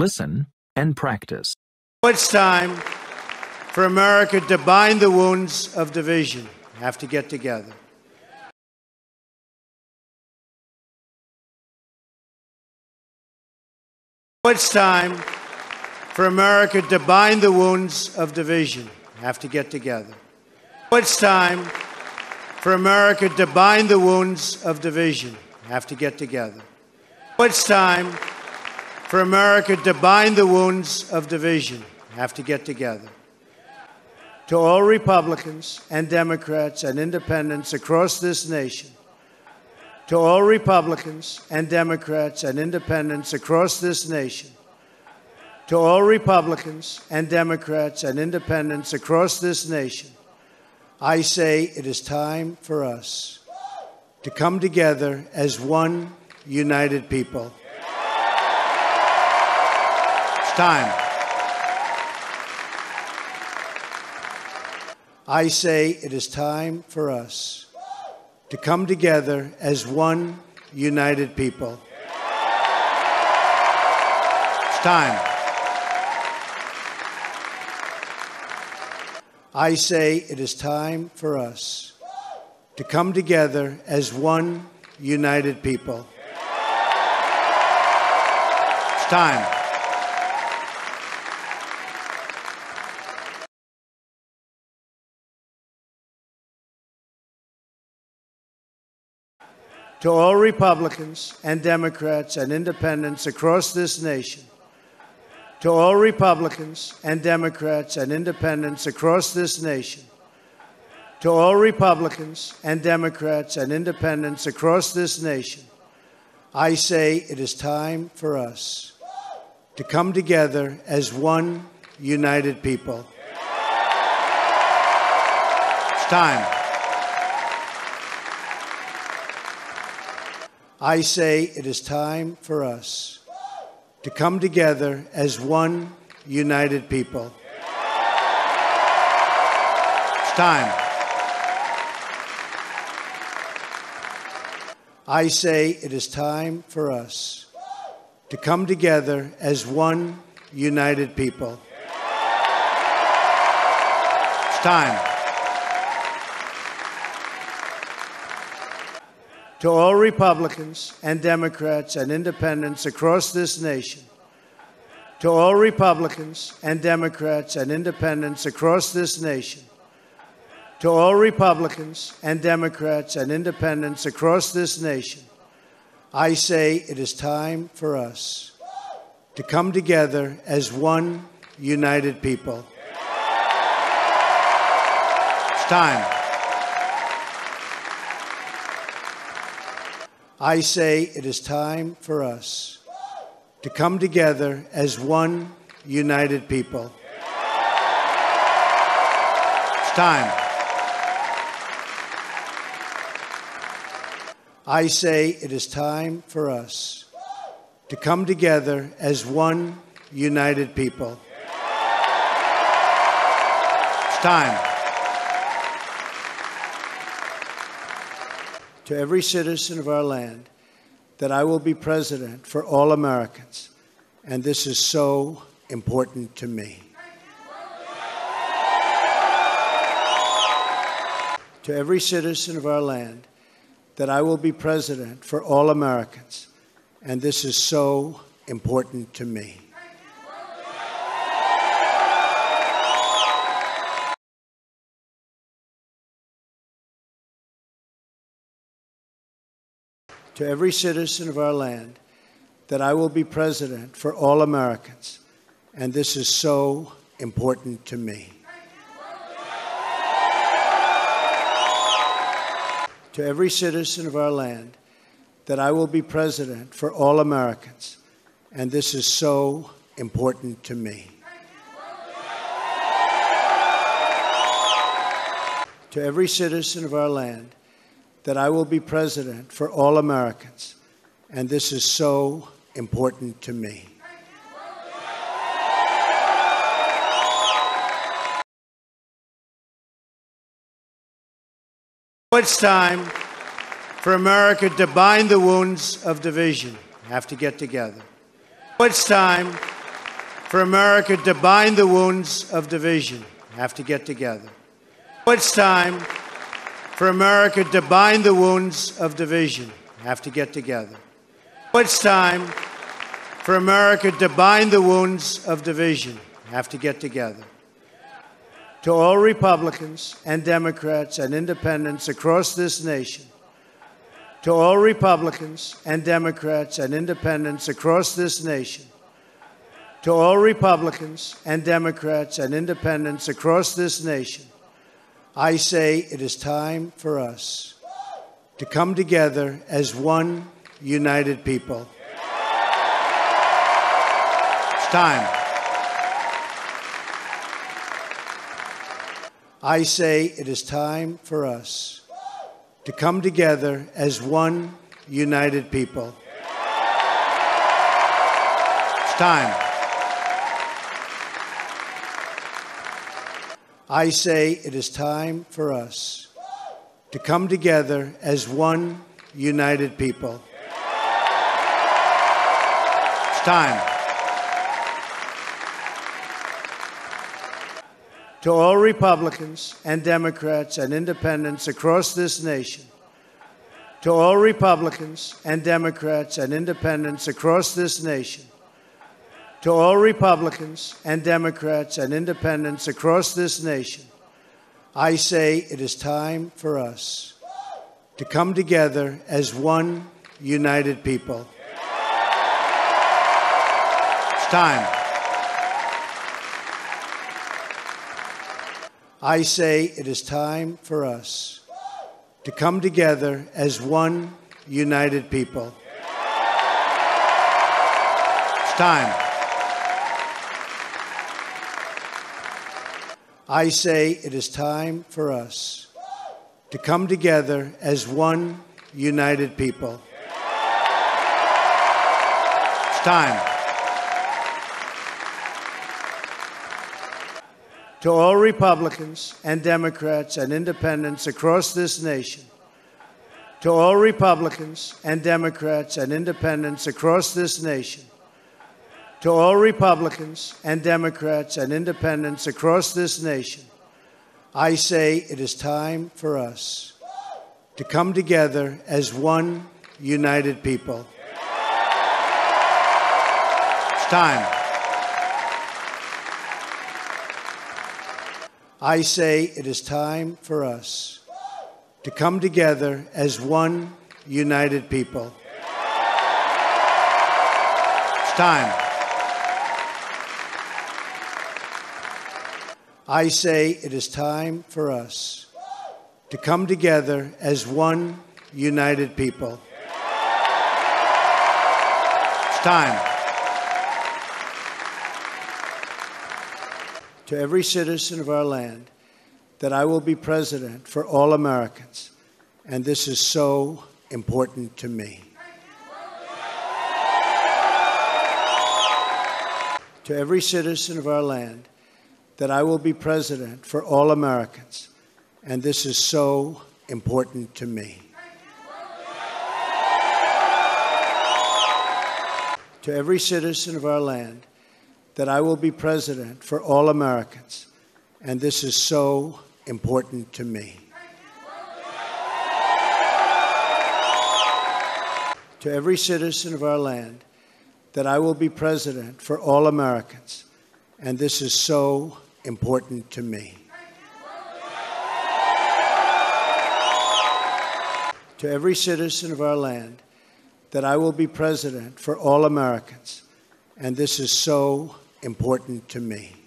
Listen and practice. It's time for America to bind the wounds of division. We have to get together. It's time for America to bind the wounds of division. We have to get together. It's time for America to bind the wounds of division. We have to get together. It's time for America to bind the wounds of division. We have to get together. To all Republicans and Democrats and independents across this nation, to all Republicans and Democrats and independents across this nation, to all Republicans and Democrats and independents across this nation, I say it is time for us to come together as one united people. Time. I say it is time for us to come together as one united people. It's time. I say it is time for us to come together as one united people. It's time. To all Republicans and Democrats and independents across this nation, to all Republicans and Democrats and independents across this nation, to all Republicans and Democrats and independents across this nation, I say it is time for us to come together as one united people. It's time. I say it is time for us to come together as one united people. It's time. I say it is time for us to come together as one united people. It's time. To all Republicans and Democrats and independents across this nation, to all Republicans and Democrats and independents across this nation, to all Republicans and Democrats and independents across this nation, I say it is time for us to come together as one united people. It's time. I say it is time for us to come together as one united people. It's time. I say it is time for us to come together as one united people. It's time. To every citizen of our land, that I will be president for all Americans. And this is so important to me. To every citizen of our land, that I will be president for all Americans. And this is so important to me. To every citizen of our land, that I will be president for all Americans. And this is so important to me. To every citizen of our land, that I will be president for all Americans. And this is so important to me. To every citizen of our land, that I will be president for all Americans. And this is so important to me. It's time for America to bind the wounds of division. We have to get together. It's time for America to bind the wounds of division. Have to get together. It's time for America to bind the wounds of division. Have to get together. It's time for America to bind the wounds of division. Have to get together. To all Republicans and Democrats and independents across this nation, to all Republicans and Democrats and independents across this nation, to all Republicans and Democrats and independents across this nation, I say it is time for us to come together as one united people. It's time. I say it is time for us to come together as one united people. It's time. I say it is time for us to come together as one united people. It's time. To all Republicans and Democrats and independents across this nation, to all Republicans and Democrats and independents across this nation, to all Republicans and Democrats and independents across this nation, I say it is time for us to come together as one united people. It's time. I say it is time for us to come together as one united people. It's time. I say it is time for us to come together as one united people. It's time. To all Republicans and Democrats and independents across this nation, to all Republicans and Democrats and independents across this nation, to all Republicans and Democrats and independents across this nation, I say it is time for us to come together as one united people. It's time. I say it is time for us to come together as one united people. It's time. I say it is time for us to come together as one united people. It's time. To every citizen of our land, that I will be president for all Americans. And this is so important to me. To every citizen of our land, that I will be president for all Americans. And this is so important to me. To every citizen of our land, that I will be president for all Americans, and this is so important to me. To every citizen of our land, that I will be president for all Americans, and this is so important to me. To every citizen of our land, that I will be president for all Americans, and this is so important to me.